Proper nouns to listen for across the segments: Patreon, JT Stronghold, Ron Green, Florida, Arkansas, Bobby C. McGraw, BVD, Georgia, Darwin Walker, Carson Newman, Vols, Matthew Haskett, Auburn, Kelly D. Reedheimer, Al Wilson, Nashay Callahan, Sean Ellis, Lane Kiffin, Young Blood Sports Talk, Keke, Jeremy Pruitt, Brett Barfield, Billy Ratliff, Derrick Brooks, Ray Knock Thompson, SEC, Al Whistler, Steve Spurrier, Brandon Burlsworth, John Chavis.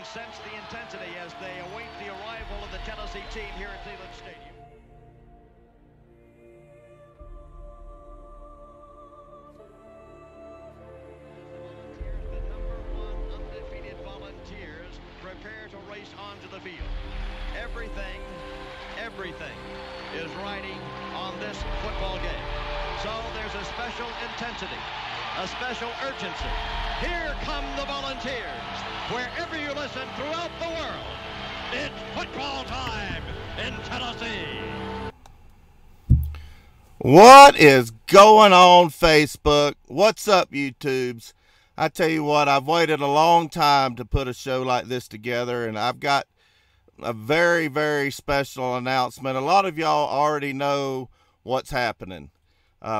can sense the intensity as they await the arrival of the Tennessee team here at Neyland Stadium. Everything is riding on this football game. So there's a special intensity, a special urgency. Here come the Volunteers. Wherever you listen throughout the world, it's football time in Tennessee. What is going on, Facebook? What's up, YouTubes? I tell you what, I've waited a long time to put a show like this together, and I've got a very, very special announcement. A lot of y'all already know what's happening.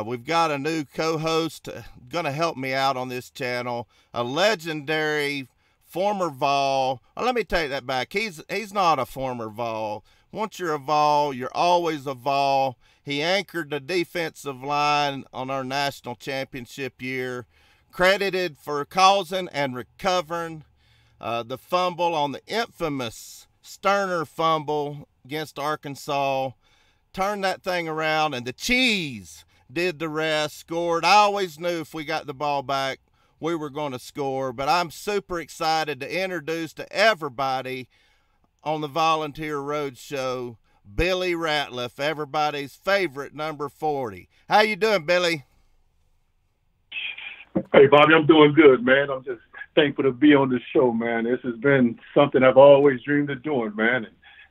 We've got a new co-host going to help me out on this channel, a legendary former Vol. Oh, let me take that back. He's not a former Vol. Once you're a Vol, you're always a Vol. He anchored the defensive line on our national championship year, credited for causing and recovering the fumble on the infamous Stoerner fumble against Arkansas, turned that thing around, and the cheese did the rest, scored. I always knew if we got the ball back, we were going to score, but I'm super excited to introduce to everybody on the Volunteer Road Show, Billy Ratliff, everybody's favorite number 40. How you doing, Billy? Hey, Bobby, I'm doing good, man. I'm just thankful to be on this show, man. This has been something I've always dreamed of doing, man.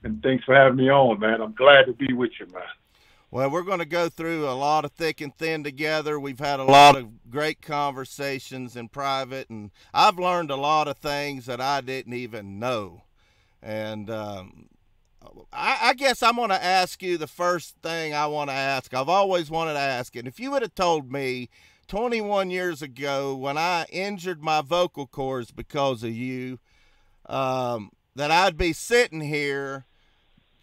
And thanks for having me on, man. I'm glad to be with you, man. Well, we're going to go through a lot of thick and thin together. We've had a lot of great conversations in private, and I've learned a lot of things that I didn't even know. And I guess I'm going to ask you the first thing I want to ask. I've always wanted to ask it. If you would have told me 21 years ago, when I injured my vocal cords because of you, that I'd be sitting here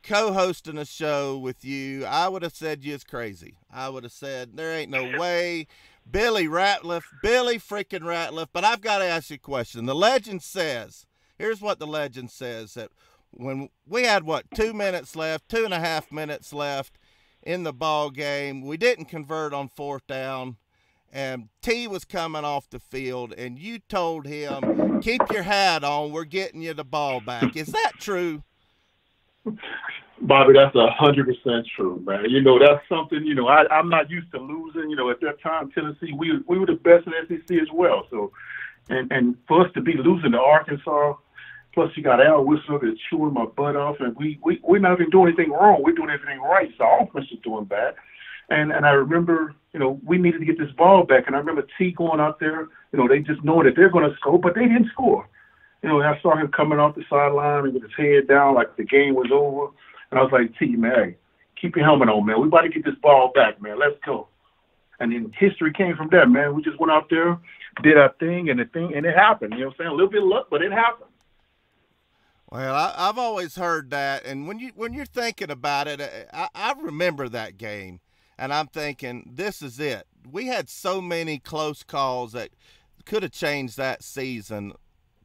co-hosting a show with you, I would have said you was crazy. I would have said, there ain't no way. Billy Ratliff, Billy freaking Ratliff. But I've got to ask you a question. The legend says, here's what the legend says, that when we had, what, 2 minutes left, 2.5 minutes left in the ball game, we didn't convert on fourth down, and T was coming off the field, and you told him, keep your hat on, we're getting you the ball back. Is that true? Bobby, that's 100% true, man. You know, that's something, you know, I'm not used to losing. You know, at that time, Tennessee, we were the best in the SEC as well. So, and for us to be losing to Arkansas, plus you got Al Whistler that's chewing my butt off, and we're not even doing anything wrong. We're doing everything right. So our offense is doing bad. And I remember, you know, we needed to get this ball back. And I remember T going out there, you know, they just know that they're going to score, but they didn't score. You know, and I saw him coming off the sideline and with his head down like the game was over. And I was like, T, man, keep your helmet on, man. We about to get this ball back, man. Let's go. And then history came from that, man. We just went out there, did our thing, and the thing, and it happened. You know what I'm saying? A little bit of luck, but it happened. Well, I've always heard that. And when you're thinking about it, I remember that game. And I'm thinking, this is it. We had so many close calls that could have changed that season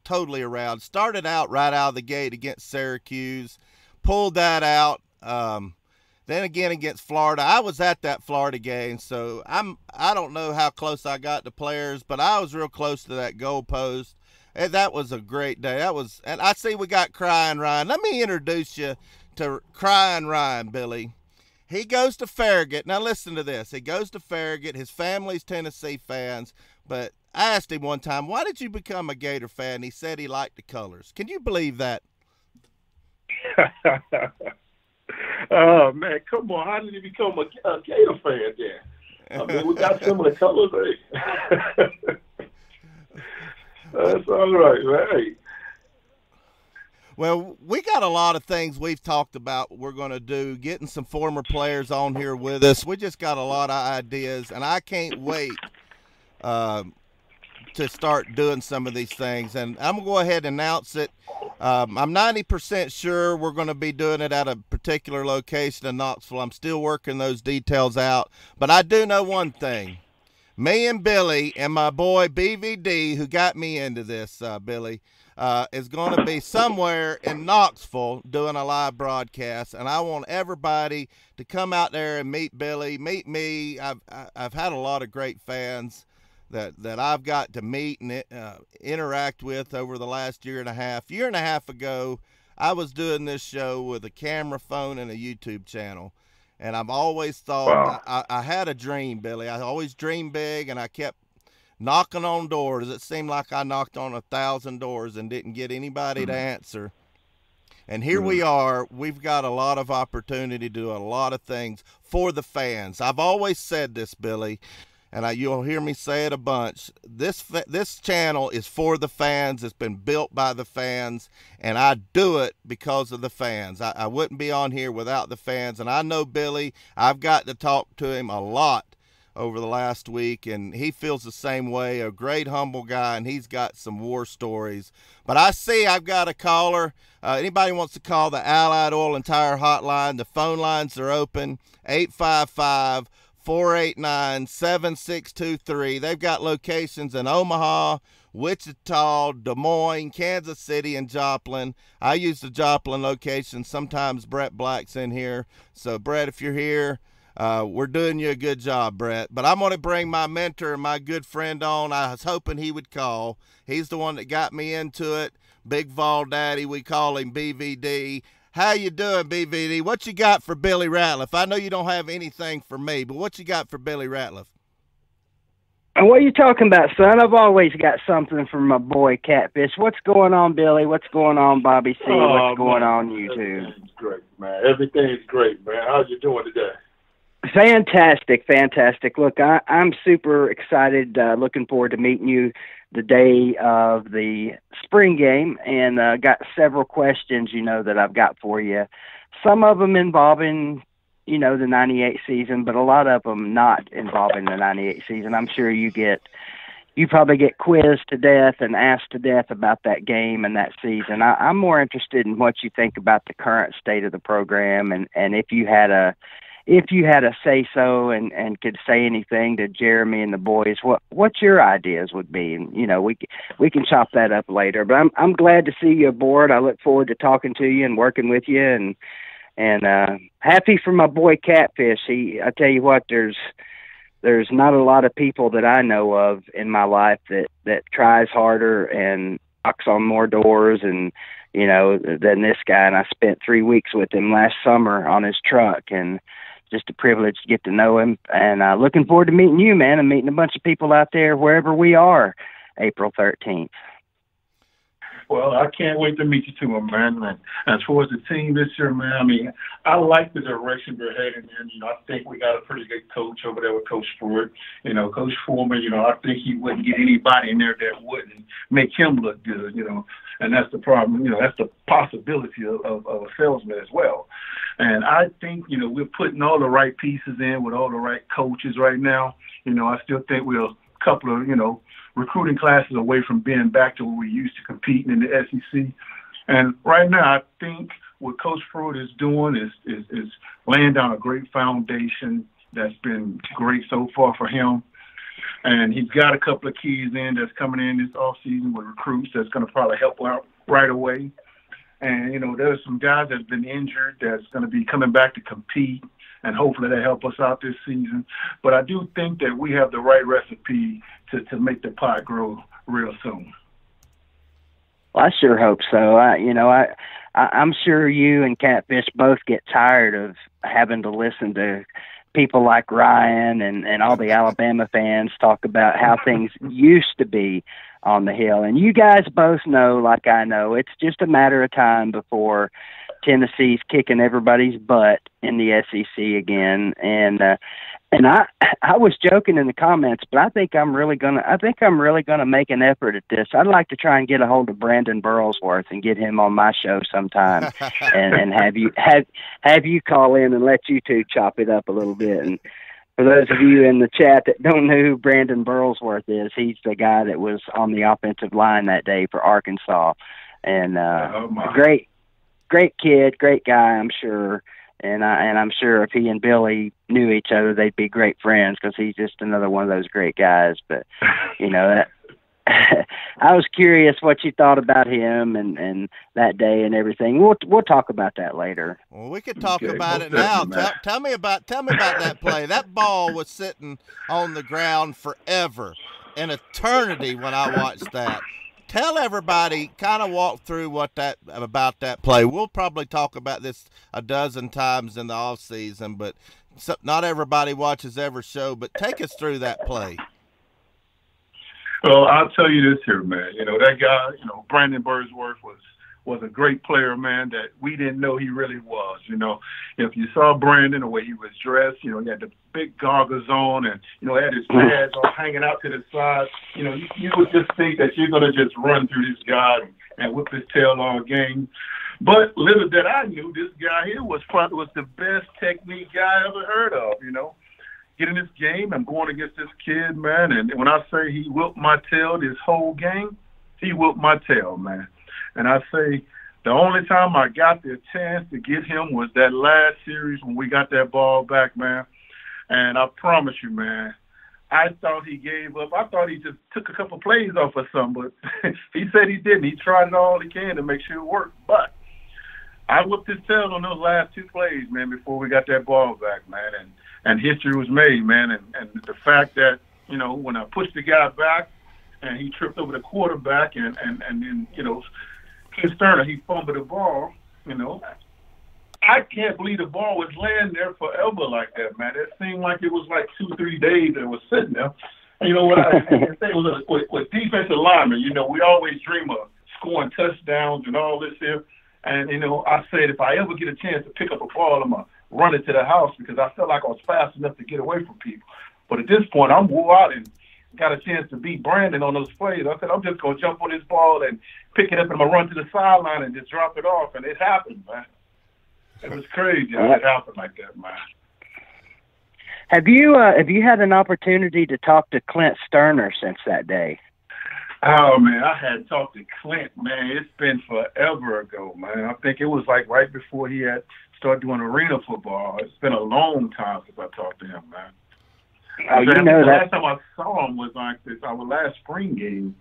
totally around. Started out right out of the gate against Syracuse, pulled that out. Then again against Florida. I was at that Florida game, so I don't know how close I got to players, but I was real close to that goalpost. And that was a great day. And I see we got Cryin' Ryan. Let me introduce you to Cryin' Ryan, Billy. He goes to Farragut. Now, listen to this. He goes to Farragut. His family's Tennessee fans. But I asked him one time, why did you become a Gator fan? He said he liked the colors. Can you believe that? Oh, man, come on. How did you become a Gator fan then? I mean, we got similar colors, eh? That's all right, right? Well, we got a lot of things we've talked about we're going to do, getting some former players on here with us. We just got a lot of ideas, and I can't wait to start doing some of these things. And I'm going to go ahead and announce it. I'm 90% sure we're going to be doing it at a particular location in Knoxville. I'm still working those details out. But I do know one thing. Me and Billy and my boy BVD, who got me into this, Billy, is going to be somewhere in Knoxville doing a live broadcast, and I want everybody to come out there and meet Billy, meet me. I've had a lot of great fans that I've got to meet and interact with over the last year and a half ago. I was doing this show with a camera phone and a YouTube channel, and I've always thought, wow, I had a dream, Billy. I always dreamed big, and I kept knocking on doors. It seemed like I knocked on 1,000 doors and didn't get anybody to answer. And here we are. We've got a lot of opportunity to do a lot of things for the fans. I've always said this, Billy, and you'll hear me say it a bunch. This channel is for the fans. It's been built by the fans, and I do it because of the fans. I wouldn't be on here without the fans, and I know Billy. I've got to talk to him a lot over the last week, and he feels the same way. A great, humble guy, and he's got some war stories. But I see I've got a caller. Anybody wants to call the Allied Oil and Tire Hotline, the phone lines are open, 855-489-7623. They've got locations in Omaha, Wichita, Des Moines, Kansas City, and Joplin. I use the Joplin location. Sometimes Brett Black's in here. So, Brett, if you're here, we're doing you a good job, Brett. But I'm going to bring my mentor and my good friend on. I was hoping he would call. He's the one that got me into it. Big Vol Daddy, we call him BVD. How you doing, BVD? What you got for Billy Ratliff? I know you don't have anything for me, but what you got for Billy Ratliff? What are you talking about, son? I've always got something for my boy Catfish. What's going on, Billy? What's going on, Bobby C? What's going on, YouTube? Everything's great, man. Everything's great, man. How's you doing today? Fantastic, fantastic. Look, I'm super excited, looking forward to meeting you the day of the spring game, and got several questions, you know, that I've got for you. Some of them involving, you know, the 98 season, but a lot of them not involving the 98 season. I'm sure you probably get quizzed to death and asked to death about that game and that season. I'm more interested in what you think about the current state of the program, and if you had a say-so and could say anything to Jeremy and the boys, what your ideas would be. And, you know, we can chop that up later. But I'm glad to see you aboard. I look forward to talking to you and working with you. And happy for my boy Catfish. I tell you what, there's not a lot of people that I know of in my life that tries harder and knocks on more doors and, you know, than this guy. And I spent 3 weeks with him last summer on his truck, and just a privilege to get to know him. And looking forward to meeting you, man, and meeting a bunch of people out there wherever we are, April 13th. Well, I can't wait to meet you too, man. And as far as the team this year, man, I mean, I like the direction we're heading in. You know, I think we got a pretty good coach over there with Coach Pruitt. You know, Coach Fulmer, you know, I think he wouldn't get anybody in there that wouldn't make him look good, you know. And that's the problem. You know, that's the possibility of a salesman as well. And I think, you know, we're putting all the right pieces in with all the right coaches right now. You know, I still think we're a couple of, you know, recruiting classes away from being back to where we used to competing in the SEC. And right now, I think what Coach Pruitt is doing is laying down a great foundation that's been great so far for him. And he's got a couple of keys in that's coming in this offseason with recruits that's going to probably help out right away. And, you know, there's some guys that's been injured that's going to be coming back to compete, and hopefully they help us out this season. But I do think that we have the right recipe to make the pot grow real soon. Well, I sure hope so. I'm sure you and Catfish both get tired of having to listen to people like Ryan and all the Alabama fans talk about how things used to be on the Hill. And you guys both know, like I know, it's just a matter of time before Tennessee's kicking everybody's butt in the SEC again. And I was joking in the comments, but I think I'm really gonna make an effort at this. I'd like to try and get a hold of Brandon Burlsworth and get him on my show sometime, and have you call in and let you two chop it up a little bit. And for those of you in the chat that don't know who Brandon Burlsworth is, he's the guy that was on the offensive line that day for Arkansas, and great kid, great guy, I'm sure. And I'm sure if he and Billy knew each other, they'd be great friends, because he's just another one of those great guys. But, you know, I was curious what you thought about him and that day and everything. We'll talk about that later. Well, we could talk about it now. Tell me about that play. That ball was sitting on the ground forever, an eternity when I watched that. Tell everybody, kind of walk through about that play. We'll probably talk about this a dozen times in the off season, but not everybody watches every show. But take us through that play. Well, I'll tell you this here, man. You know, that guy, you know, Brandon Burlsworth was a great player, man, that we didn't know he really was. You know, if you saw Brandon, the way he was dressed, you know, he had the big goggles on and, you know, had his pads on hanging out to the side. You know, you would just think that you're going to just run through this guy and whip his tail all game. But little did I knew, this guy here was probably the best technique guy I ever heard of, you know. Getting this game and going against this kid, man, and when I say he whipped my tail this whole game, he whipped my tail, man. And I say the only time I got the chance to get him was that last series when we got that ball back, man. And I promise you, man, I thought he gave up. I thought he just took a couple plays off or something, but he said he didn't. He tried it all he can to make sure it worked. But I whipped his tail on those last two plays, man, before we got that ball back, man. And history was made, man. And the fact that, you know, when I pushed the guy back and he tripped over the quarterback and then, you know, Clint Stoerner, he fumbled the ball, you know. I can't believe the ball was laying there forever like that, man. It seemed like it was like 2-3 days that it was sitting there. And you know what I can say with defensive linemen, you know, we always dream of scoring touchdowns and all this here. And, you know, I said if I ever get a chance to pick up a ball, I'm going to run it to the house because I felt like I was fast enough to get away from people. But at this point, I'm wore out and got a chance to beat Brandon on those plays. I said, I'm just going to jump on this ball and pick it up and I'm going to run to the sideline and just drop it off. And it happened, man. It was crazy how it happened like that, man. Have you had an opportunity to talk to Clint Stoerner since that day? Oh, man, I hadn't talked to Clint, man. It's been forever ago, man. I think it was like right before he had started doing arena football. It's been a long time since I talked to him, man. Last time I saw him was like this, our last spring game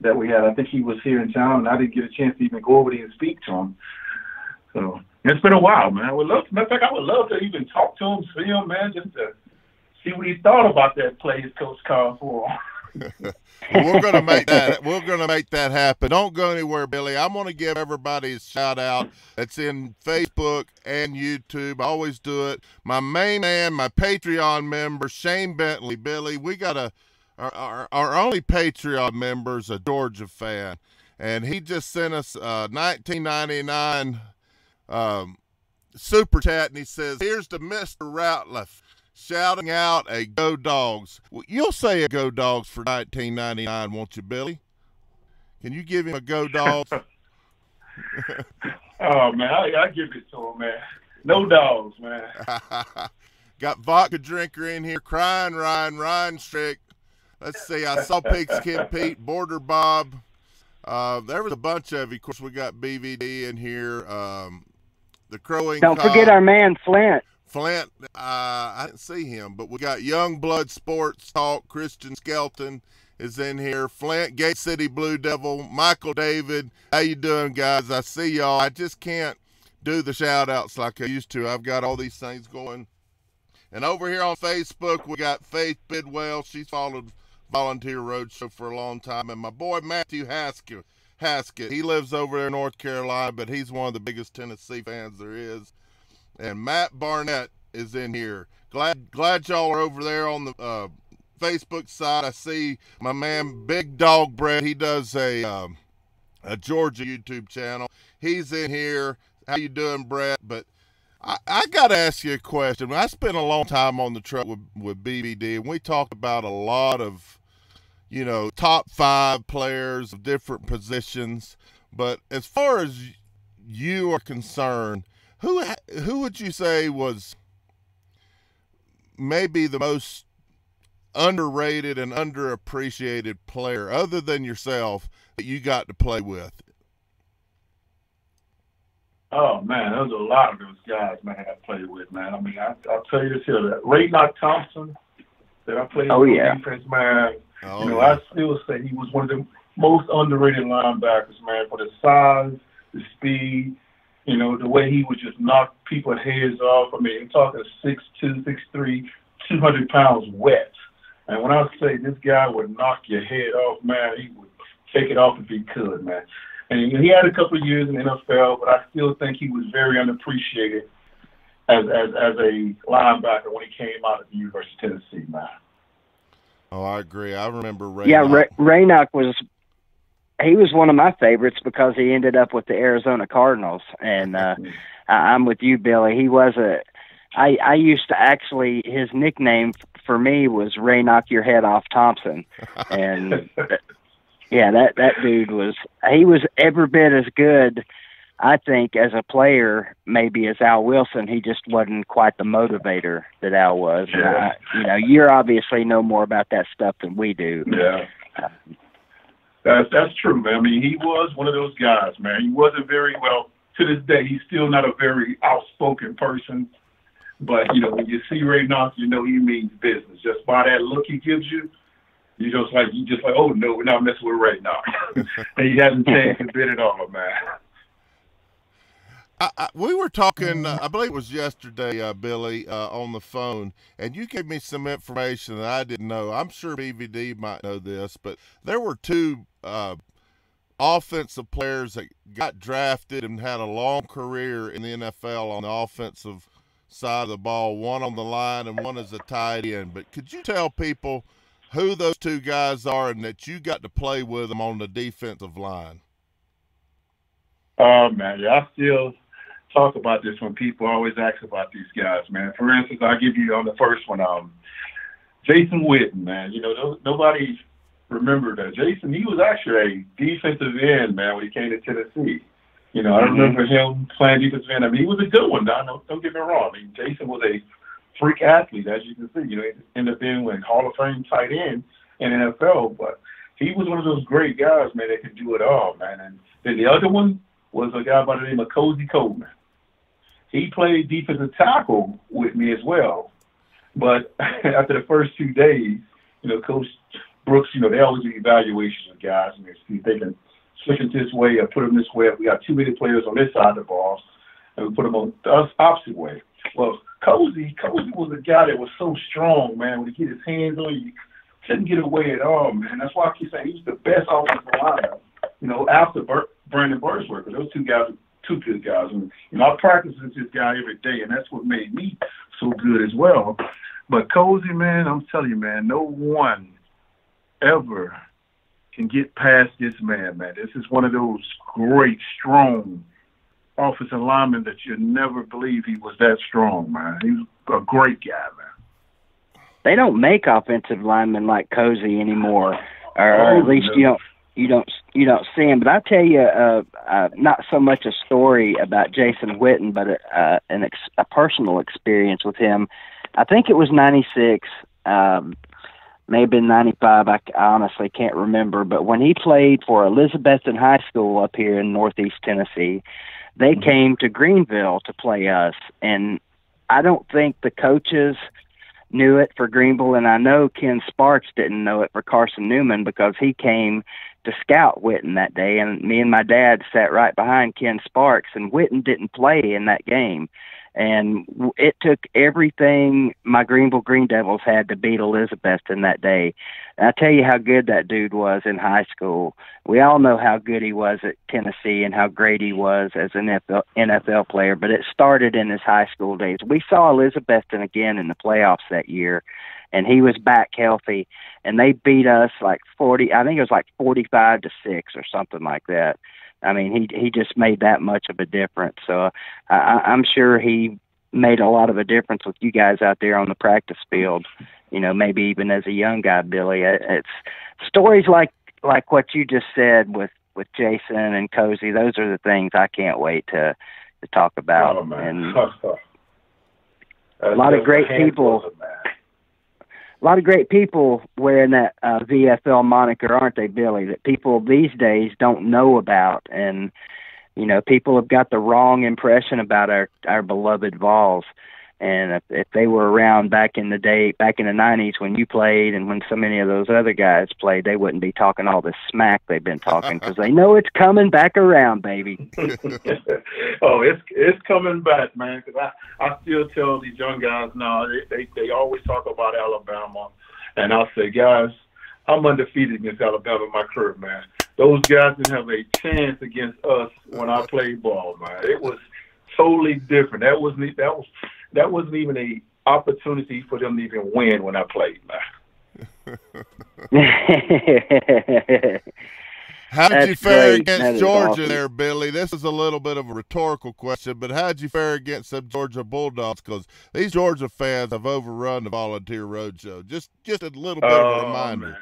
that we had. I think he was here in town, and I didn't get a chance to even go over there and speak to him. So it's been a while, man. I would love to even talk to him, see him, man, just to see what he thought about that play his coach called for him. Well, we're gonna make that happen. Don't go anywhere, Billy. I'm gonna give everybody a shout out that's in Facebook and YouTube. I always do it. My main man, my Patreon member, Shane Bentley. Billy, we got our only Patreon member is a Georgia fan, and he just sent us a 1999 super chat, and he says, "Here's to Mr. Ratliff, shouting out a Go Dogs." Well, you'll say a Go Dogs for 1999, won't you, Billy? Can you give him a Go Dogs? Oh, man, I give it to him, man. No dogs, man. Got vodka drinker in here, Cryin' Ryan Strick. Let's see, I saw Pigskin Pete, Border Bob. There was a bunch of you. Of course, we got BVD in here. The Crowing Don't Cob. Forget our man, Flint. I didn't see him, but we got Young Blood Sports Talk. Christian Skelton is in here. Flint, Gate City Blue Devil, Michael David. How you doing, guys? I see y'all. I just can't do the shout-outs like I used to. I've got all these things going. And over here on Facebook, we got Faith Bidwell. She's followed Volunteer Road Show for a long time. And my boy Matthew Haskett. He lives over there in North Carolina, but he's one of the biggest Tennessee fans there is. And Matt Barnett is in here. Glad y'all are over there on the Facebook side. I see my man Big Dog Brett. He does a Georgia YouTube channel. He's in here. How you doing, Brett? But I got to ask you a question. I spent a long time on the truck with BVD, and we talked about a lot of, you know, top 5 players of different positions. But as far as you are concerned, who would you say was maybe the most underrated and underappreciated player other than yourself that you got to play with? Oh, man, there's a lot of those guys, man, I played with, man. I mean, I'll tell you this here, that Ray Knock Thompson that I played with defense, man. Oh, you know, I still say he was one of the most underrated linebackers, man, for the size, the speed, you know, the way he would just knock people's heads off. I mean, I'm talking 6'2", 6'3", 200 pounds wet. And when I say this guy would knock your head off, man, he would take it off if he could, man. And he had a couple of years in the NFL, but I still think he was very unappreciated as a linebacker when he came out of the University of Tennessee, man. Oh, I agree. I remember Raynock. Yeah, Raynock was – he was one of my favorites because he ended up with the Arizona Cardinals. And I'm with you, Billy. He was a – I used to actually – his nickname for me was Ray Knock Your Head Off Thompson. And, yeah, that dude was – he was every bit as good, I think, as a player maybe as Al Wilson. He just wasn't quite the motivator that Al was. Yeah. You obviously know more about that stuff than we do. Yeah, that's true, man. I mean, he was one of those guys, man. He wasn't very well to this day. He's still not a very outspoken person, but when you see Ray Knox, he means business. Just by that look he gives you, you just like, oh no, we're not messing with Ray Knox. And he hasn't changed a bit at all, man. We were talking, I believe it was yesterday, Billy, on the phone, and you gave me some information that I didn't know. I'm sure BVD might know this, but there were two offensive players that got drafted and had a long career in the NFL on the offensive side of the ball, one on the line and one as a tight end. But could you tell people who those two guys are and that you got to play with them on the defensive line? Oh, man, yeah, I still talk about this when people always ask about these guys, man. For instance, I'll give you on the first one, Jason Witten, man. Nobody remembered that. Jason, he was actually a defensive end, man, when he came to Tennessee. I remember him playing defensive end. I mean, he was a good one, don't get me wrong. I mean, Jason was a freak athlete, as you can see. He ended up being a Hall of Fame tight end in the NFL, but he was one of those great guys, man, that could do it all, man. And then the other one was a guy by the name of Cozy Coleman. He played defensive tackle with me as well. But after the first 2 days, Coach Brooks, they always do evaluations of guys. I mean, see if they can switch it this way or put them this way. If we got too many players on this side of the ball, and we put them on the opposite way. Well, Cozy was a guy that was so strong, man. When he get his hands on you, couldn't get away at all, man. That's why I keep saying he's the best offensive lineman. After Brandon Burlsworth, those two guys are two good guys. And, I practice with this guy every day, and that's what made me so good as well. But Cozy, man, I'm telling you, man, no one ever can get past this man, man. This is one of those great, strong offensive linemen that you'll never believe he was that strong, man. He's a great guy, man. They don't make offensive linemen like Cozy anymore, or at least you don't see him. But I'll tell you not so much a story about Jason Witten, but a personal experience with him. I think it was 96, may have been 95. I honestly can't remember. But when he played for Elizabethton High School up here in northeast Tennessee, they came to Greenville to play us. And I don't think the coaches – knew it for Greenville, and I know Ken Sparks didn't know it for Carson Newman because he came to scout Witten that day, and me and my dad sat right behind Ken Sparks, and Witten didn't play in that game. And it took everything my Greenville Green Devils had to beat Elizabethton that day. And I tell you how good that dude was in high school. We all know how good he was at Tennessee and how great he was as an NFL player, but it started in his high school days. We saw Elizabethton again in the playoffs that year, and he was back healthy, and they beat us like 45-6 or something like that. I mean, he just made that much of a difference. So I'm sure he made a lot of a difference with you guys out there on the practice field, maybe even as a young guy, Billy. It's stories like what you just said with Jason and Cozy. Those are the things I can't wait to talk about. Oh, man. And a lot of great people. A lot of great people wearing that VFL moniker, aren't they, Billy, that people these days don't know about. And, people have got the wrong impression about our beloved Vols. And if they were around back in the day, back in the 90s when you played and when so many of those other guys played, they wouldn't be talking all this smack they've been talking, because they know it's coming back around, baby. Oh, it's coming back, man, because I still tell these young guys now, they always talk about Alabama. And I say, guys, I'm undefeated against Alabama in my career, man. Those guys didn't have a chance against us when I played ball, man. It was totally different. That wasn't even an opportunity for them to even win when I played, man. How'd you fare against Georgia there, Billy? This is a little bit of a rhetorical question, but how'd you fare against some Georgia Bulldogs? Because these Georgia fans have overrun the Volunteer Road Show. Just a little bit of a reminder.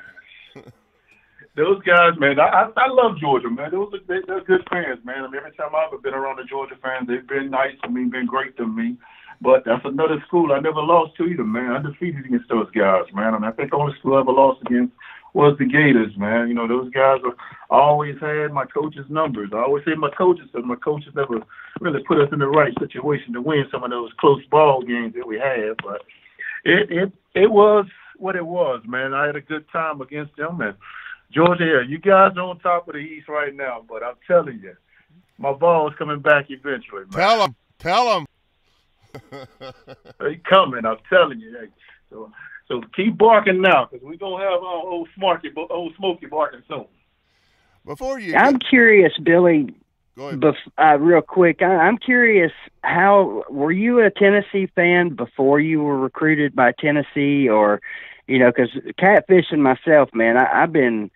Those guys, man, I love Georgia, man. They're good fans, man. I mean, every time I've been around the Georgia fans, they've been nice to me, been great to me. But that's another school I never lost to either, man. I defeated against those guys, man. And I think the only school I ever lost against was the Gators, man. You know, those guys always had my coach's numbers. I always had my coaches, and my coaches never really put us in the right situation to win some of those close ball games that we had. But it was what it was, man. I had a good time against them. And Georgia, you guys are on top of the East right now, but I'm telling you, my ball is coming back eventually, man. Tell them. They coming, I'm telling you. So keep barking now, because we're going to have our old Smokey barking soon. Before you, I'm curious, Billy. Go ahead. Real quick, I'm curious, how were you a Tennessee fan before you were recruited by Tennessee? Or, you know, because Catfish and myself, man, I've been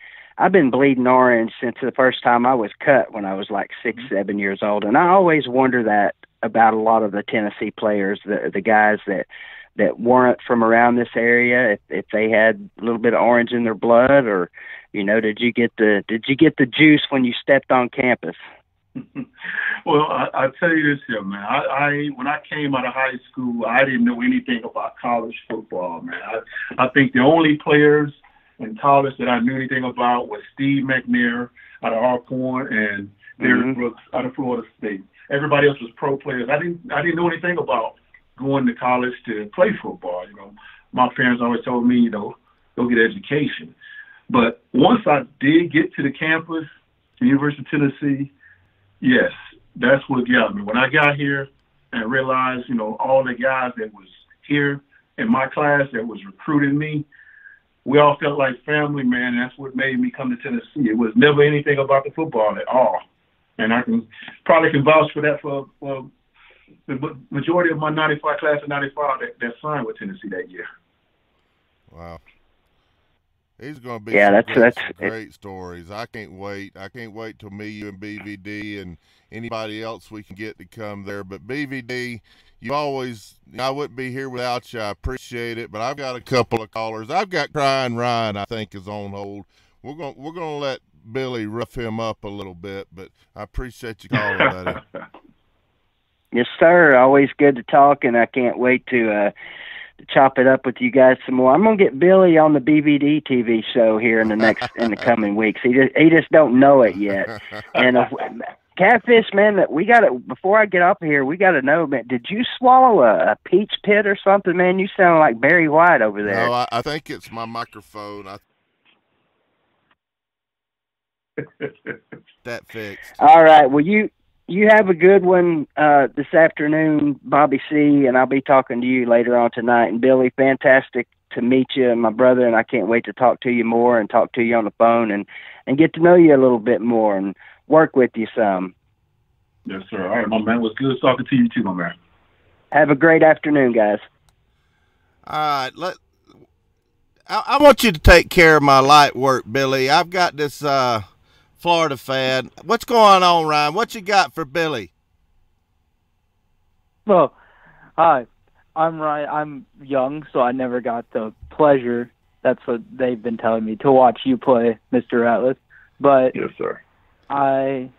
bleeding orange since the first time I was cut when I was like 6, 7 years old, and I always wonder that about a lot of the Tennessee players, the guys that weren't from around this area, if they had a little bit of orange in their blood, or, you know, did you get the juice when you stepped on campus? Well, I'll tell you this here, man. I when I came out of high school, I didn't know anything about college football, man. I think the only players in college that I knew anything about was Steve McNair out of Alcorn and Derrick Brooks out of Florida State. Everybody else was pro players. I didn't know anything about going to college to play football. You know, my parents always told me, you know, go get an education. But once I did get to the campus, the University of Tennessee, yes, that's what got me. When I got here and realized, you know, all the guys that was here in my class that was recruiting me, we all felt like family, man. And that's what made me come to Tennessee. It was never anything about the football at all. And I can vouch for that for the majority of my 95 class of 95 that signed with Tennessee that year. Wow. He's going to be great stories. I can't wait. I can't wait till me, you, and BVD and anybody else we can get to come there. But BVD, I wouldn't be here without you. I appreciate it. But I've got a couple of callers. I've got Cryin' Ryan, I think, is on hold. We're going to let Billy rough him up a little bit, but I appreciate you calling, buddy. Yes, sir. Always good to talk, and I can't wait to chop it up with you guys some more. I'm gonna get Billy on the BVD TV show here in the coming weeks. He just don't know it yet. And Catfish, man, that we got it. Before I get up here, we got to know, man. Did you swallow a peach pit or something, man? You sound like Barry White over there. No, I think it's my microphone. That fixed. All right. Well, you have a good one this afternoon, Bobby C., and I'll be talking to you later on tonight. And Billy, fantastic to meet you, and my brother, and I can't wait to talk to you more and talk to you on the phone and get to know you a little bit more and work with you some. Yes, sir. All right, my man. It was good talking to you too, my man. Have a great afternoon, guys. All right. I want you to take care of my light work, Billy. I've got this Florida fan. What's going on, Ryan? What you got for Billy? Well, hi, I'm Ryan. I'm young, so I never got the pleasure. That's what they've been telling me, to watch you play, Mr. Ratliff. But yes, sir. I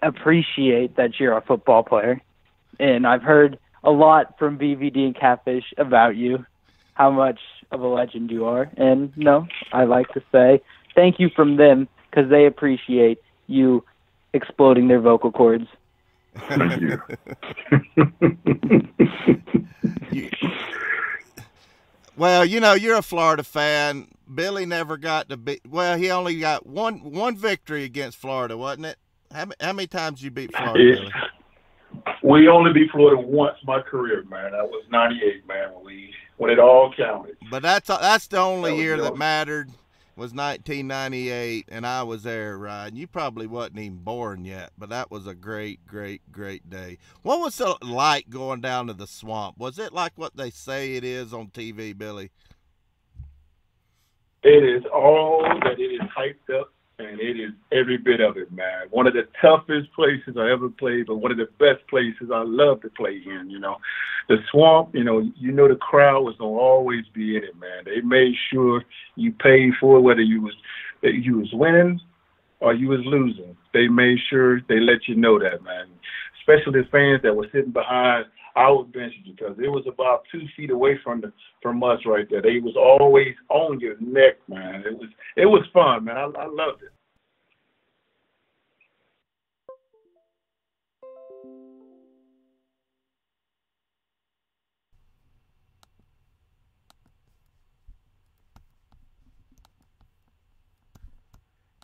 appreciate that you're a football player, and I've heard a lot from BVD and Catfish about you, how much of a legend you are. And no, I like to say thank you from them, because they appreciate you exploding their vocal cords. Thank you. Well, you know, you're a Florida fan. Billy never got to beat. Well, he only got one victory against Florida, wasn't it? How many times you beat Florida? We only beat Florida once my career, man. That was '98, man. When it all counted. But that's the only year that mattered. Was 1998, and I was there, Ryan. You probably wasn't even born yet, but that was a great, great, great day. What was it like going down to the swamp? Was it like what they say it is on TV, Billy? It is all that it is hyped up, and it is every bit of it, man. One of the toughest places I ever played, but one of the best places I love to play in, you know. The swamp, you know the crowd was going to always be in it, man. They made sure you paid for it, whether you was winning or you was losing. They made sure they let you know that, man. Especially the fans that were sitting behind our benches, because it was about 2 feet away from us right there. They was always on your neck, man. It was fun, man. I loved it.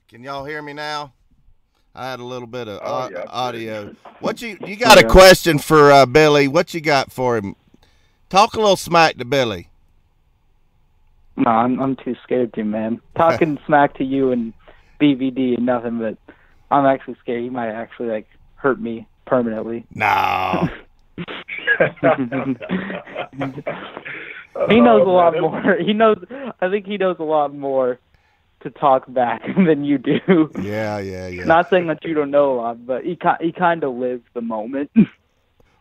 Can y'all hear me now? I had a little bit of audio. You got a question for Billy. What you got for him? Talk a little smack to Billy. No, I'm too scared to, man. Talking smack to you and BVD and nothing, but I'm actually scared. He might actually, like, hurt me permanently. No. He knows a lot more. I think he knows a lot more to talk back than you do. Yeah. Not saying that you don't know a lot, but he kind of lives the moment.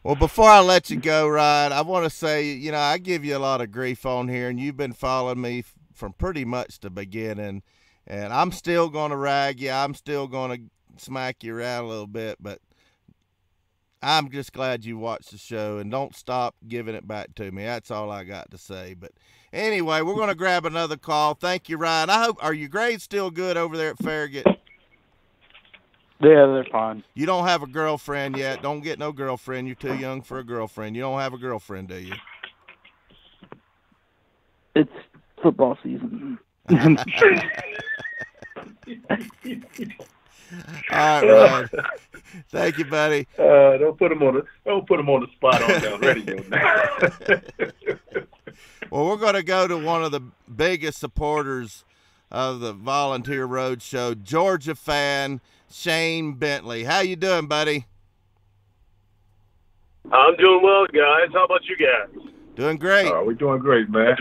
Well, before I let you go, Ryan, I want to say, you know, I give you a lot of grief on here, and you've been following me from pretty much the beginning, and I'm still going to rag you. I'm still going to smack you around a little bit, but I'm just glad you watched the show, and don't stop giving it back to me. That's all I got to say. But anyway, we're going to grab another call. Thank you, Ryan. Are your grades still good over there at Farragut? Yeah, they're fine. You don't have a girlfriend yet. Don't get no girlfriend. You're too young for a girlfriend. You don't have a girlfriend, do you? It's football season. All right, Ryan. Thank you, buddy. Don't put him on the spot on the radio now. Well, we're going to go to one of the biggest supporters of the Volunteer Road Show, Georgia fan Shane Bentley. How you doing, buddy? I'm doing well, guys. How about you guys? Doing great. We're doing great, man.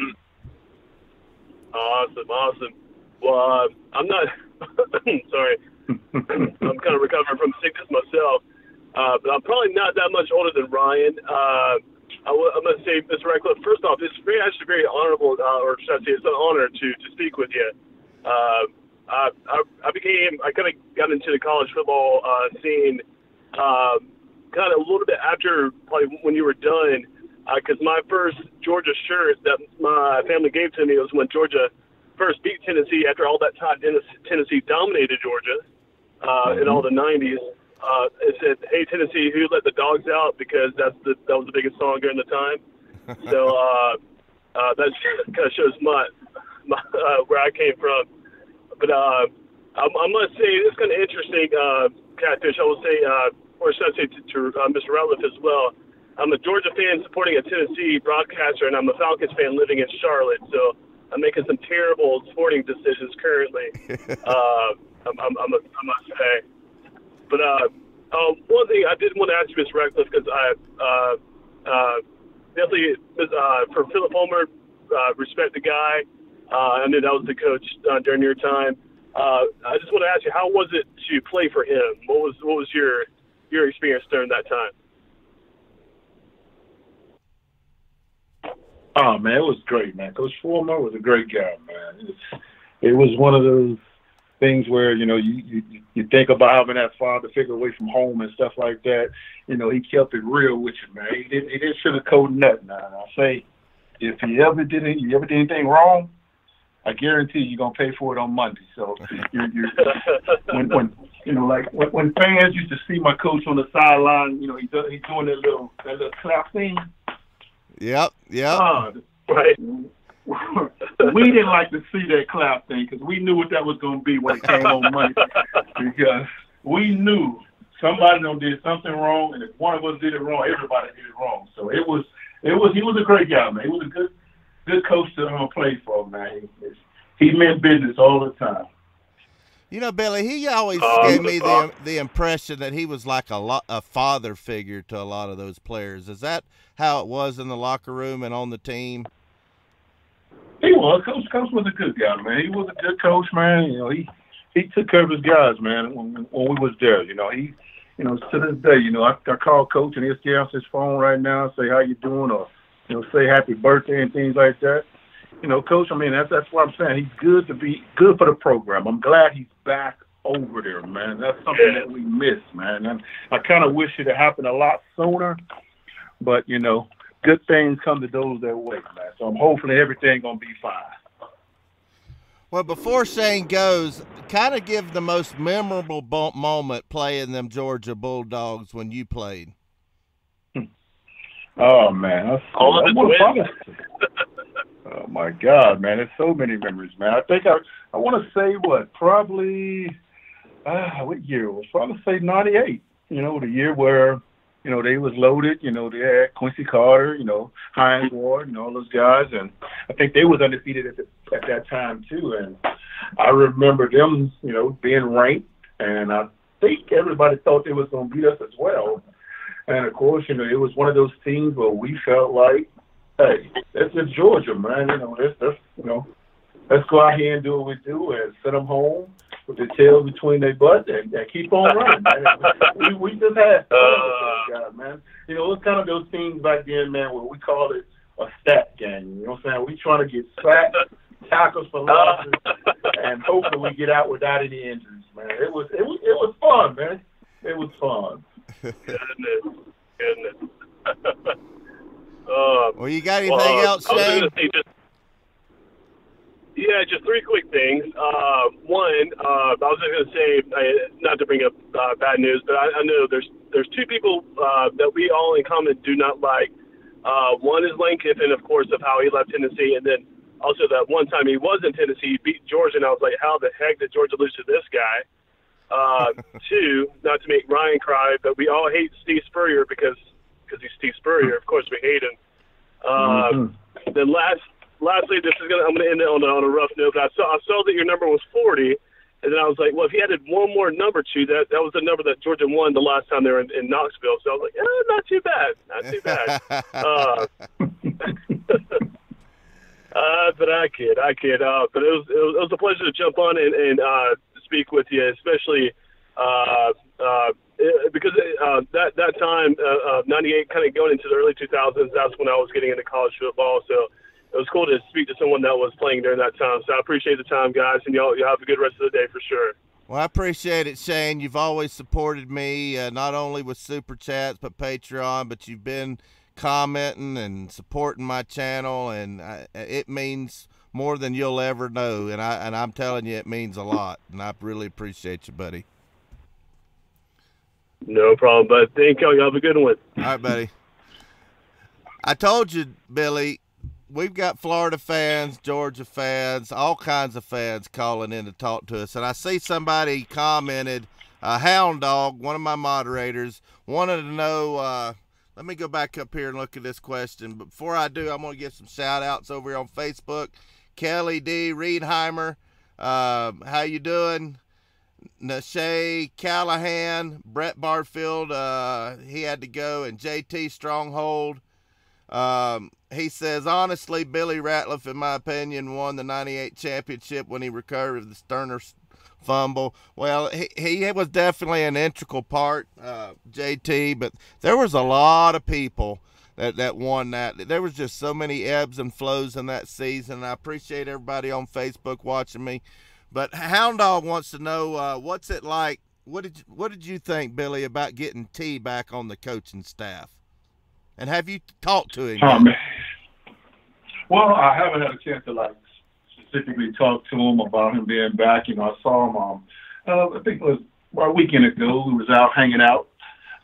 Awesome. Well, I'm not. Sorry. I'm kind of recovering from sickness myself, but I'm probably not that much older than Ryan. I'm going to say, Mr. Ratliff, first off, it's actually very honorable, or should I say, it's an honor to speak with you. I kind of got into the college football scene kind of a little bit after probably when you were done, because my first Georgia shirt that my family gave to me was when Georgia first beat Tennessee after all that time Tennessee dominated Georgia. In all the 90s, it said, "Hey, Tennessee, who let the dogs out?" Because that was the biggest song during the time. So that kind of shows my where I came from. But I must say, it's kind of interesting, Catfish. I will say, or should I say to Mr. Ratliff as well, I'm a Georgia fan supporting a Tennessee broadcaster, and I'm a Falcons fan living in Charlotte. So I'm making some terrible sporting decisions currently. I must say, but one thing I did want to ask you, Mr. Ratliff, because I definitely for Phillip Fulmer, respect the guy. I knew that was the coach during your time. I just want to ask you, how was it to play for him? What was your experience during that time? Oh man, it was great, man. Coach Fulmer was a great guy, man. It was one of those things where, you know, you think about having that father figure away from home and stuff like that. You know, he kept it real with you, man. He didn't sugarcoat nothing. I say, if you ever did anything wrong, I guarantee you're gonna pay for it on Monday. So when fans used to see my coach on the sideline, you know, he's doing that little clap thing. Yep. Yeah. Right. We didn't like to see that clap thing because we knew what that was gonna be when it came on Monday. Because we knew somebody did something wrong, and if one of us did it wrong, everybody did it wrong. So he was a great guy, man. He was a good coach to play for, man. He meant business all the time. You know, Billy, he always gave me the impression that he was like a father figure to a lot of those players. Is that how it was in the locker room and on the team? He was. Coach was a good guy, man. He was a good coach, man. You know, he took care of his guys, man. When we was there, you know, to this day, you know, I call Coach and he'll stay on his phone right now and say, how you doing, or say happy birthday and things like that. You know, Coach, I mean, that's what I'm saying. He's good for the program. I'm glad he's back over there, man. That's something that we miss, man. And I kind of wish it had happened a lot sooner, but, you know, good things come to those that wait, man. So I'm hopefully everything going to be fine. Well, before Shane goes, kind of give the most memorable moment playing them Georgia Bulldogs when you played. Oh, man. Oh, my God, man. There's so many memories, man. I think I want to say what year it was? Probably say 98, the year where, they was loaded, they had Quincy Carter, Hines Ward, all those guys. And I think they was undefeated at that time, too. And I remember them, being ranked. And I think everybody thought they was going to beat us as well. And, of course, it was one of those teams where we felt like, hey, that's in Georgia, man. Let's go out here and do what we do and send them home with their tail between their butts and keep on running, man. We just had fun with those guys, man. It was kind of those teams back then, man, where we called it a stat game. You know what I'm saying? We trying to get sacks, tackles for losses, and hopefully we get out without any injuries, man. It was fun, man. It was fun. Goodness. Well, you got anything else, Shane? Just three quick things. One, I was just going to say, not to bring up bad news, but I know there's two people that we all in common do not like. One is Lane Kiffin, of course, of how he left Tennessee, and then also that one time he was in Tennessee, he beat Georgia, and I was like, how the heck did Georgia lose to this guy? Two, not to make Ryan cry, but we all hate Steve Spurrier because he's Steve Spurrier. Of course, we hate him. Then lastly, I'm going to end it on a rough note. But I saw that your number was 40, and then I was like, well, if he added one more number to that was the number that Georgia won the last time they were in Knoxville. So I was like, not too bad, not too bad. But I kid. But it was a pleasure to jump on and speak with you, especially because that time, 98, kind of going into the early 2000s, that's when I was getting into college football. So it was cool to speak to someone that was playing during that time. So I appreciate the time, guys, and y'all have a good rest of the day for sure. Well, I appreciate it, Shane. You've always supported me, not only with Super Chats but Patreon, but you've been commenting and supporting my channel, and it means more than you'll ever know, and I'm telling you, it means a lot, and I really appreciate you, buddy. No problem, bud. Thank you. Have a good one. All right, buddy. I told you, Billy, we've got Florida fans, Georgia fans, all kinds of fans calling in to talk to us, and I see somebody commented, Hound Dog, one of my moderators, wanted to know, let me go back up here and look at this question. But before I do, I'm going to give some shout-outs over here on Facebook. Kelly D. Reedheimer, how you doing? Nashay Callahan, Brett Barfield, he had to go, and JT Stronghold. He says, honestly, Billy Ratliff, in my opinion, won the 98 championship when he recovered the Stoerner fumble. Well, he was definitely an integral part, JT, but there was a lot of people that won that. There was just so many ebbs and flows in that season. I appreciate everybody on Facebook watching me. But Hound Dog wants to know, what's it like? What did you think, Billy, about getting T back on the coaching staff? And have you talked to him? Well, I haven't had a chance to specifically talked to him about him being back. You know, I saw him, I think it was about a weekend ago. He was out hanging out,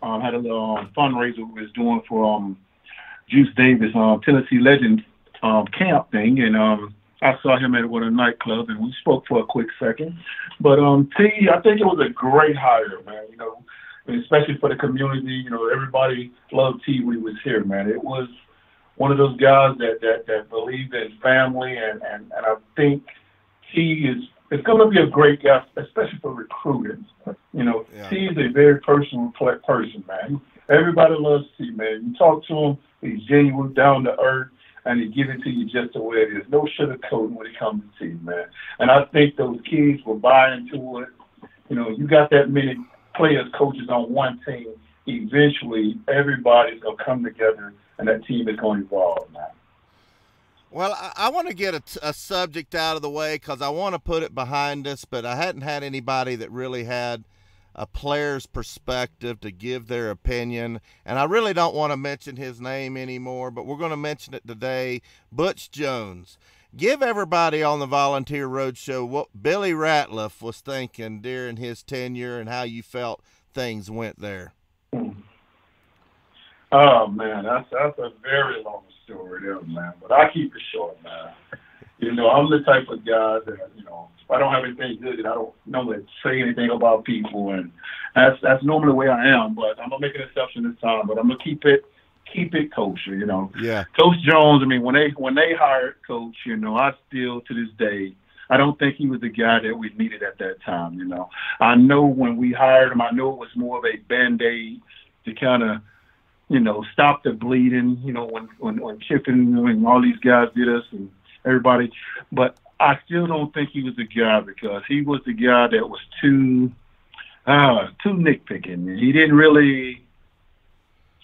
had a little fundraiser we was doing for Juice Davis, Tennessee Legend camp thing, and I saw him at a nightclub, and we spoke for a quick second. But T, I think it was a great hire, man. You know, especially for the community. You know, everybody loved T when he was here, man. It was one of those guys that believed in family, and I think T is going to be a great guy, especially for recruiting. You know, yeah. T is a very personal person, man. Everybody loves T, man. You talk to him, he's genuine, down to earth, and he gives it to you just the way it is. No sugarcoating when it comes to T, man. And I think those kids will buy into it. You know, you got that many players, coaches on one team, eventually everybody's going to come together and that team is going to evolve, man. Well, I want to get a subject out of the way because I want to put it behind us, but I hadn't had anybody that really had a player's perspective to give their opinion, and I really don't want to mention his name anymore, but we're going to mention it today, Butch Jones. Give everybody on the Volunteer Road Show what Billy Ratliff was thinking during his tenure and how you felt things went there. Oh, man, that's a very long story there, man. But I keep it short, man. You know, I'm the type of guy that, you know, if I don't have anything good, I don't normally say anything about people. And that's normally the way I am. But I'm going to make an exception this time. But I'm going to keep it kosher, you know. Yeah. Coach Jones, I mean, when they hired Coach, you know, I still, to this day, I don't think he was the guy that we needed at that time, you know. I know when we hired him, I know it was more of a Band-Aid to kind of, you know, stop the bleeding, you know, when Kiffin and all these guys did us and everybody. But I still don't think he was the guy because he was the guy that was too nitpicking. He didn't really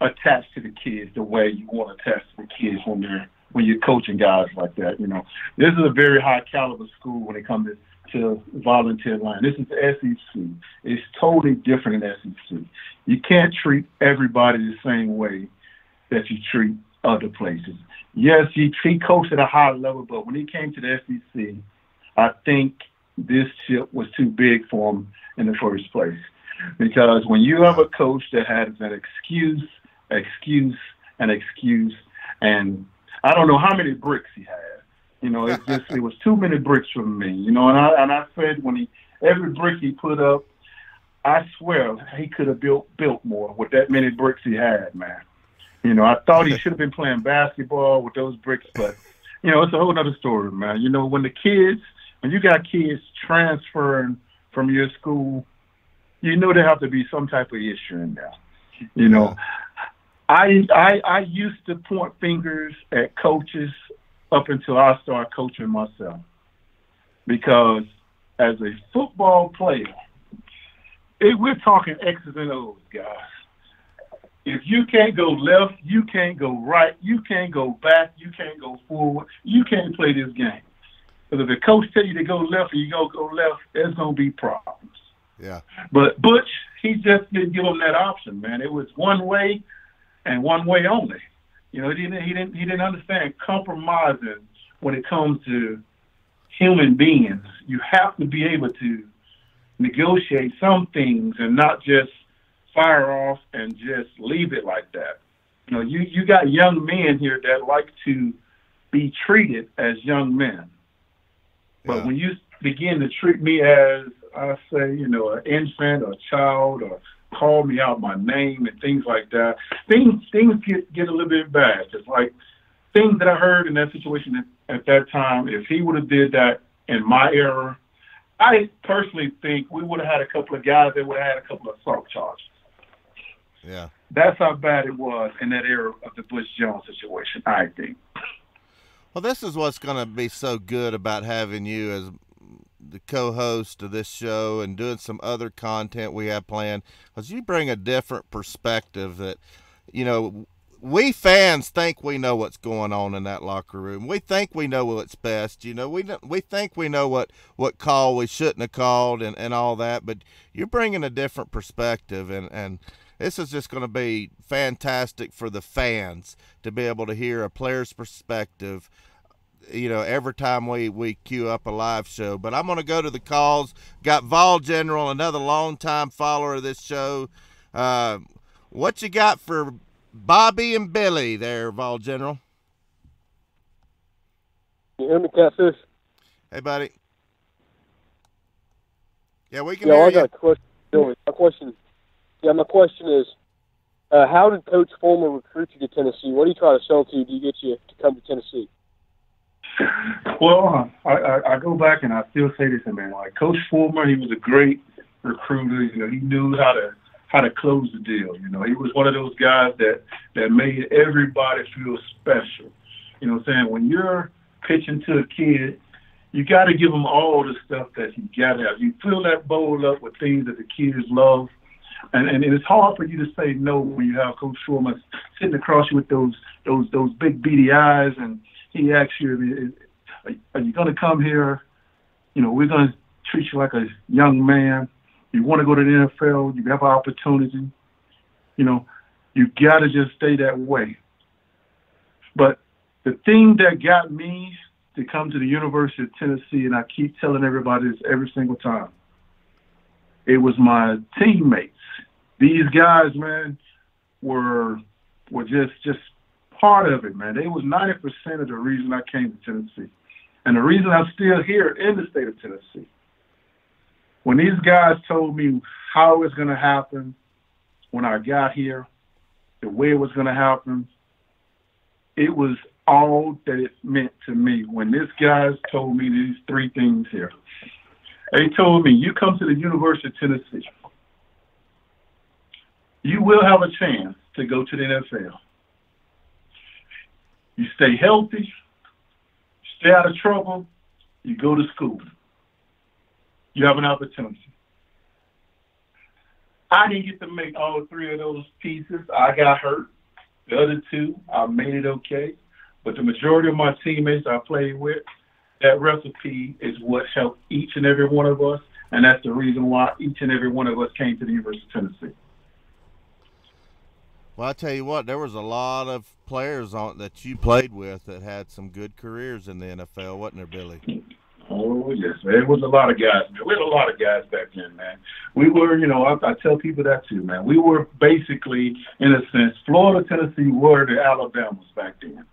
attach to the kids the way you want to attach to the kids when you're coaching guys like that, you know. This is a very high caliber school when it comes to volunteer line. This is the SEC. It's totally different in SEC. You can't treat everybody the same way that you treat other places. Yes, he coached at a high level, but when he came to the SEC, I think this ship was too big for him in the first place. Because when you have a coach that has an excuse, and I don't know how many bricks he had. You know, it's just, it was too many bricks for me, you know, and I said when every brick he put up, I swear he could have built more with that many bricks he had, man. You know, I thought he should have been playing basketball with those bricks, but, you know, it's a whole other story, man. You know, when you got kids transferring from your school, you know there have to be some type of issue in there, you know. I used to point fingers at coaches up until I started coaching myself. Because as a football player, we're talking X's and O's, guys. If you can't go left, you can't go right, you can't go back, you can't go forward, you can't play this game. Because if a coach tells you to go left and you go left, there's going to be problems. Yeah. But Butch, he just didn't give him that option, man. It was one way and one way only. You know, he didn't understand compromising when it comes to human beings. You have to be able to negotiate some things and not just fire off and just leave it like that. You know, you got young men here that like to be treated as young men. But yeah. When you begin to treat me as, I say, you know, an infant or a child or call me out my name and things like that, things get a little bit bad. Just like things that I heard in that situation at that time, if he would have did that in my era, I personally think we would have had a couple of guys that would have had a couple of assault charges. Yeah. That's how bad it was in that era of the Butch Jones situation, I think. Well, this is what's going to be so good about having you as the co-host of this show and doing some other content we have planned, because you bring a different perspective that, you know, we fans think we know what's going on in that locker room. We think we know what's best. You know, we think we know what call we shouldn't have called and all that, but you're bringing a different perspective, and this is just going to be fantastic for the fans to be able to hear a player's perspective you know, every time we queue up a live show. But I'm going to go to the calls. Got Vol General, another longtime follower of this show. What you got for Bobby and Billy there, Vol General? You hear me, Catfish? Hey, buddy. Yeah, we can hear you. I got a question. My question is, how did Coach Fulmer recruit you to Tennessee? What do you try to sell to get you to come to Tennessee? Well, I go back and I still say this, man. Like Coach Fulmer, he was a great recruiter. You know, he knew how to close the deal. You know, he was one of those guys that made everybody feel special. You know what I'm saying? When you're pitching to a kid, you got to give them all the stuff that you got to have. You fill that bowl up with things that the kids love. And it's hard for you to say no when you have Coach Fulmer sitting across you with those big beady eyes, and he asks you, "Are you going to come here? You know, we're going to treat you like a young man. You want to go to the NFL? You have an opportunity. You know, you got to just stay that way." But the thing that got me to come to the University of Tennessee, and I keep telling everybody this every single time, it was my teammates. These guys, man, were just part of it, man. They was 90% of the reason I came to Tennessee, and the reason I'm still here in the state of Tennessee. When these guys told me how it's going to happen when I got here, the way it was going to happen, it was all that it meant to me when these guys told me these three things here. They told me, you come to the University of Tennessee, you will have a chance to go to the NFL. You stay healthy, stay out of trouble, you go to school. You have an opportunity. I didn't get to make all three of those pieces. I got hurt. The other two, I made it okay. But the majority of my teammates I played with, that recipe is what helped each and every one of us, and that's the reason why each and every one of us came to the University of Tennessee. Well, I tell you what, there was a lot of players that you played with that had some good careers in the NFL, wasn't there, Billy? Oh, yes, man. It was a lot of guys. We had a lot of guys back then, man. We were, you know, I tell people that too, man. We were basically, in a sense, Florida, Tennessee were the Alabamas back then.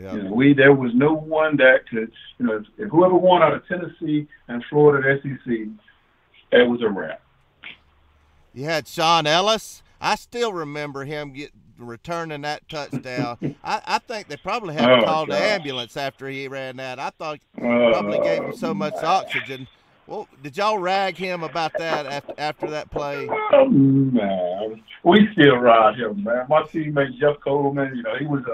Yeah. You know, there was no one that could, you know, if whoever won out of Tennessee and Florida, the SEC, that was a wrap. You had Sean Ellis. I still remember him returning that touchdown. I think they probably had to call the ambulance after he ran that. I thought probably gave him so much oxygen. Well, did y'all rag him about that after that play? Man, we still ride him, man. My teammate Jeff Coleman, you know, he was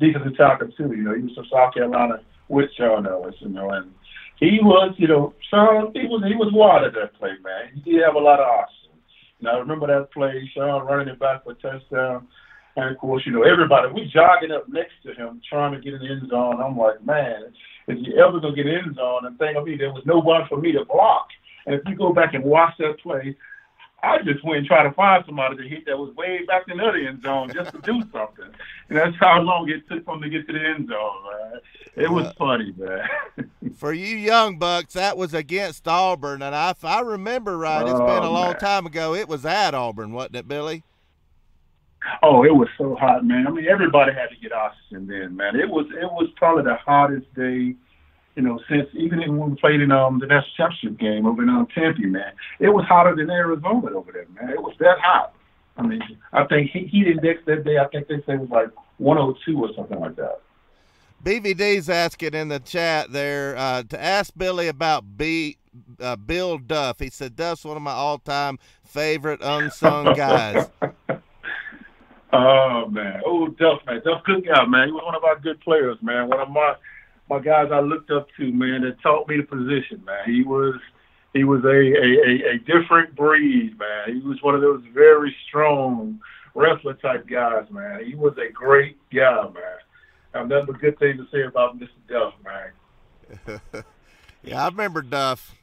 defensive tackle too. You know, he was from South Carolina with Sean Ellis, you know, and he was, you know, Sean, he was wild at that play, man. He did have a lot of oxygen. And I remember that play, Sean running it back for a touchdown, and of course, you know, everybody we jogging up next to him trying to get in the end zone. I'm like, man, if you ever gonna get in the end zone, and think of me, there was no one for me to block. And if you go back and watch that play, I just went and tried to find somebody to hit that was way back in the other end zone just to do something. And that's how long it took for him to get to the end zone, man. It was funny, man. For you young bucks, that was against Auburn. And if I remember right, it's been a long time ago. It was at Auburn, wasn't it, Billy? Oh, it was so hot, man. I mean, everybody had to get oxygen then, man. It was probably the hottest day, you know, since even when we played in the national championship game over in Tempe, man. It was hotter than Arizona over there, man. It was that hot. I mean, I think heat index that day, I think they said it was like 102 or something like that. BVD's asking in the chat there to ask Billy about Bill Duff. He said Duff's one of my all-time favorite unsung guys. Oh, man. Oh, Duff, man. Duff Cookout, man. He was one of our good players, man. One of my guys I looked up to, man, that taught me the position, man. He was a different breed, man. He was one of those very strong wrestler-type guys, man. He was a great guy, man. I have nothing but good things to say about Mr. Duff, man. Yeah, I remember Duff.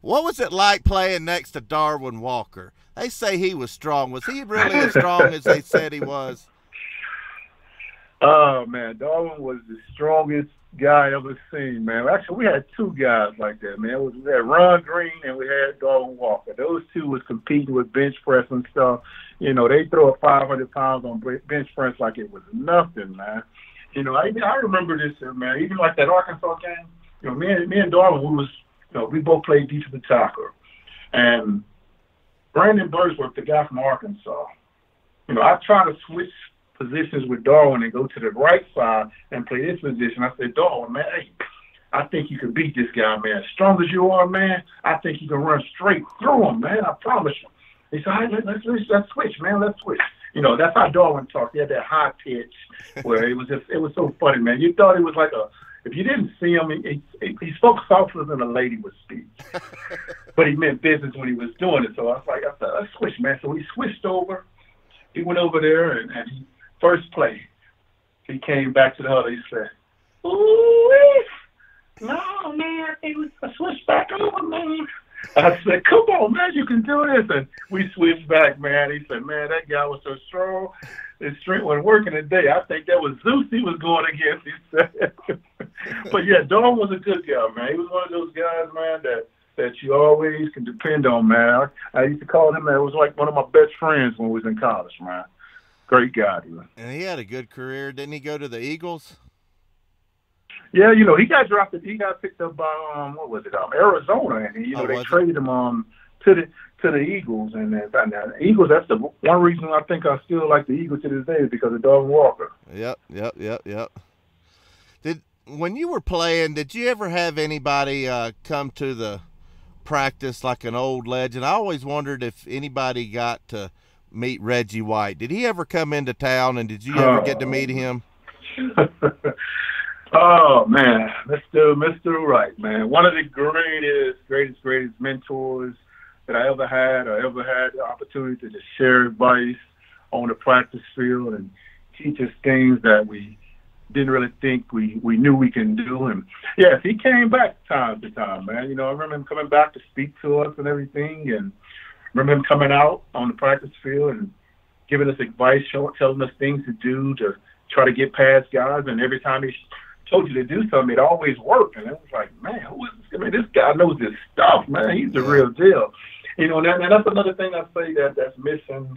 What was it like playing next to Darwin Walker? They say he was strong. Was he really as strong as they said he was? Oh, man, Darwin was the strongest guy I ever seen, man. Actually, we had two guys like that, man. We had Ron Green and we had Darwin Walker. Those two was competing with bench press and stuff. You know, they throw up 500 pounds on bench press like it was nothing, man. You know, I remember this, man. Even like that Arkansas game, you know, me and Darwin, we both played defensive tackle. And Brandon Burlsworth, the guy from Arkansas, you know, I tried to switch positions with Darwin and go to the right side and play this position. I said, Darwin, man, hey, I think you can beat this guy, man. As strong as you are, man, I think you can run straight through him, man. I promise you. He said, all right, let's switch, man. Let's switch. You know, that's how Darwin talked. He had that high pitch where it was so funny, man. You thought it was like a, if you didn't see him, he spoke softer than a lady would speak. But he meant business when he was doing it. So I said, let's switch, man. So he switched over. He went over there and he, first play, he came back to the huddle. He said, ooh, no, man, I think we switched back over, man. I said, come on, man, you can do this. And we switched back, man. He said, man, that guy was so strong. His strength was working today. I think that was Zeus he was going against, he said. But, yeah, Dawn was a good guy, man. He was one of those guys, man, that you always can depend on, man. I used to call him, man, it was like one of my best friends when we was in college, man. Great guy, man. And he had a good career. Didn't he go to the Eagles? Yeah, you know, he got drafted. He got picked up by Arizona, and they traded him to the Eagles. And the Eagles. That's the one reason I think I still like the Eagles to this day is because of Darwin Walker. Yep. When you were playing, did you ever have anybody come to the practice like an old legend? I always wondered if anybody got to meet Reggie White. Did he ever come into town, and did you ever get to meet him? Oh, man, Mr. Wright, man. One of the greatest mentors that I ever had. I ever had the opportunity to just share advice on the practice field and teach us things that we didn't really think we knew we can do. And, yes, he came back time to time, man. You know, I remember him coming back to speak to us and everything, and remember him coming out on the practice field and giving us advice, telling us things to do to try to get past guys. And every time he told you to do something, it always worked. And it was like, man, who is this guy? I mean, this guy knows this stuff, man. He's the real deal. You know, and that's another thing I say that's missing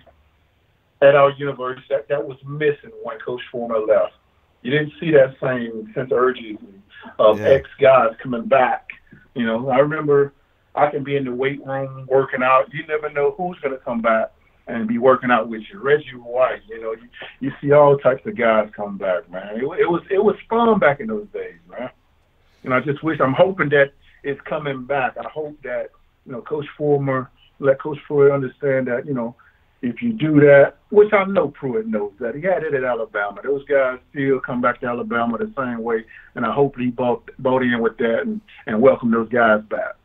at our university. That was missing when Coach Fulmer left. You didn't see that same sense of urgency of ex-guys coming back. You know, I remember I can be in the weight room working out. You never know who's going to come back and be working out with you. Reggie White, you know, you see all types of guys come back, man. It was fun back in those days, man. And I just wish, I'm hoping that it's coming back. I hope that, you know, Coach Fulmer, let Coach Pruitt understand that, you know, if you do that, which I know Pruitt knows that. He had it at Alabama. Those guys still come back to Alabama the same way, and I hope he bought in with that and welcomed those guys back.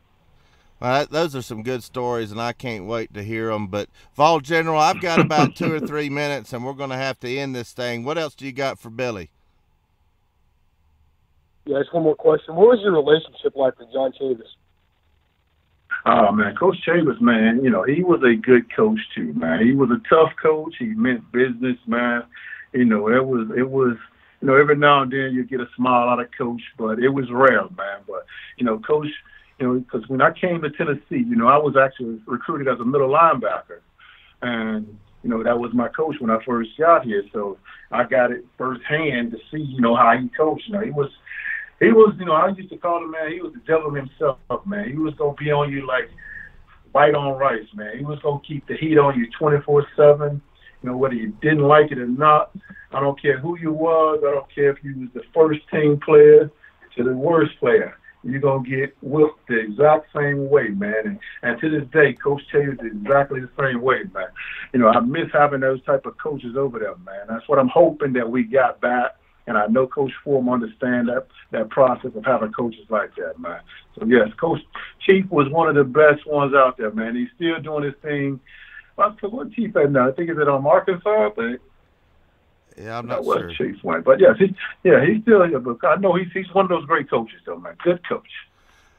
Well, those are some good stories, and I can't wait to hear them. But, Vol General, I've got about 2 or 3 minutes, and we're going to have to end this thing. What else do you got for Billy? Yeah, just one more question. What was your relationship like with John Chavis? Oh, man, Coach Chavis, man, you know, he was a good coach, too, man. He was a tough coach. He meant business, man. You know, it was you know, every now and then you get a smile out of Coach, but it was rare, man. But, you know, Coach – you know, because when I came to Tennessee, you know, I was actually recruited as a middle linebacker. And, you know, that was my coach when I first got here. So I got it firsthand to see, you know, how he coached. You know, he was, you know, I used to call him, man, he was the devil himself, man. He was going to be on you like white on rice, man. He was going to keep the heat on you 24/7. You know, whether you didn't like it or not, I don't care who you was. I don't care if you was the first team player to the worst player. You're going to get whipped the exact same way, man. And to this day, Coach Chavis is exactly the same way, man. You know, I miss having those type of coaches over there, man. That's what I'm hoping that we got back. And I know Coach Fulmer understands that process of having coaches like that, man. So, yes, Coach Chief was one of the best ones out there, man. He's still doing his thing. What Chief at now? I think it's at Arkansas, I think. Yeah, I'm not sure. Chief went, but yes, he's still here. But I know he's one of those great coaches, though, man. Good coach.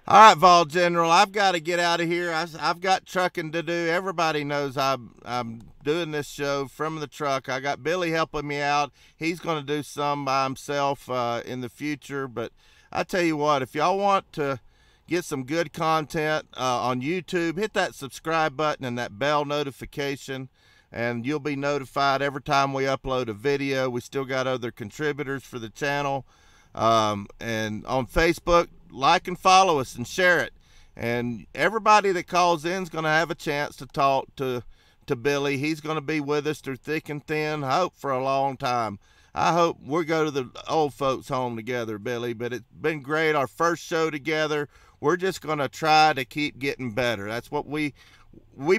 All right, Vol General, I've got to get out of here. I've got trucking to do. Everybody knows I'm doing this show from the truck. I got Billy helping me out. He's going to do some by himself in the future. But I tell you what, if y'all want to get some good content on YouTube, hit that subscribe button and that bell notification, and you'll be notified every time we upload a video. We still got other contributors for the channel. And on Facebook, like and follow us and share it. And everybody that calls in is going to have a chance to talk to Billy. He's going to be with us through thick and thin, I hope, for a long time. I hope we'll go to the old folks home together, Billy. But it's been great, our first show together. We're just going to try to keep getting better. That's what we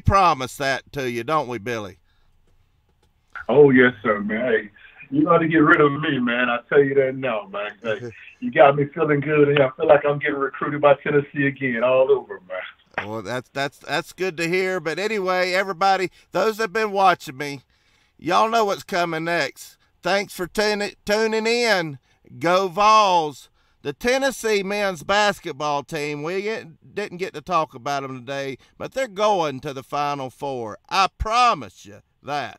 promise that to you, don't we, Billy? Oh, yes, sir, man. Hey, you ought to get rid of me, man. I tell you that now, man. Hey, you got me feeling good, and I feel like I'm getting recruited by Tennessee again all over, man. Well, that's good to hear. But anyway, everybody, those that have been watching me, y'all know what's coming next. Thanks for tuning in. Go Vols. The Tennessee men's basketball team, we didn't get to talk about them today, but they're going to the Final Four. I promise you that.